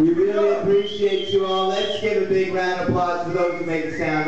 We really appreciate you all. Let's give a big round of applause for those who make the sound.